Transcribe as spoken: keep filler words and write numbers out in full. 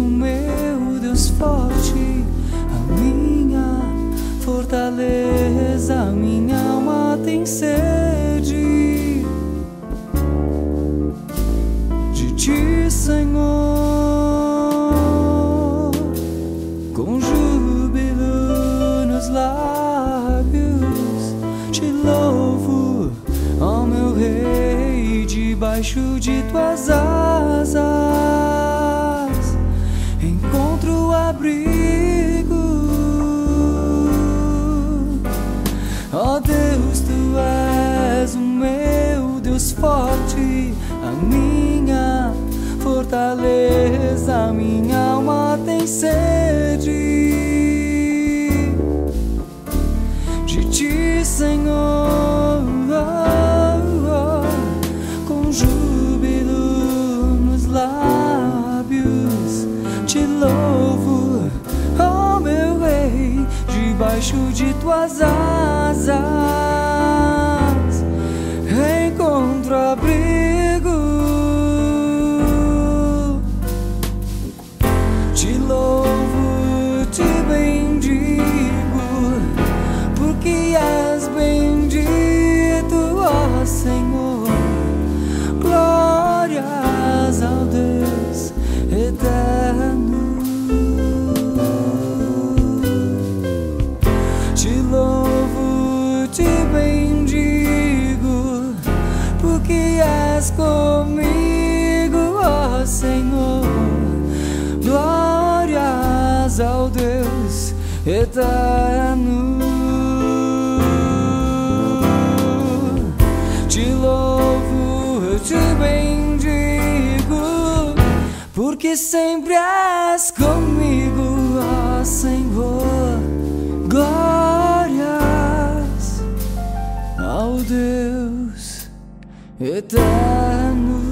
o meu Deus forte, a minha fortaleza, minha alma tem sede de ti, Senhor, com júbilo nos lábios, te louvo, ó meu Rei, debaixo de tuas asas. Ó Deus, Tu és o meu Deus forte, a minha fortaleza, a minha alma tem sede de Ti, Senhor, com júbilo nos lábios, Te louvo, ó meu Rei, debaixo de Tuas asas. Encontro abrigo, te louvo, te bendigo, porque és bendito, ó Senhor. Glórias ao Deus Eterno. Te louvo, te bendigo, porque és comigo, ó Senhor. Glórias ao Deus Eterno. Te louvo, te bendigo, porque sempre és comigo, ó Senhor. Glórias ao Deus Eterno.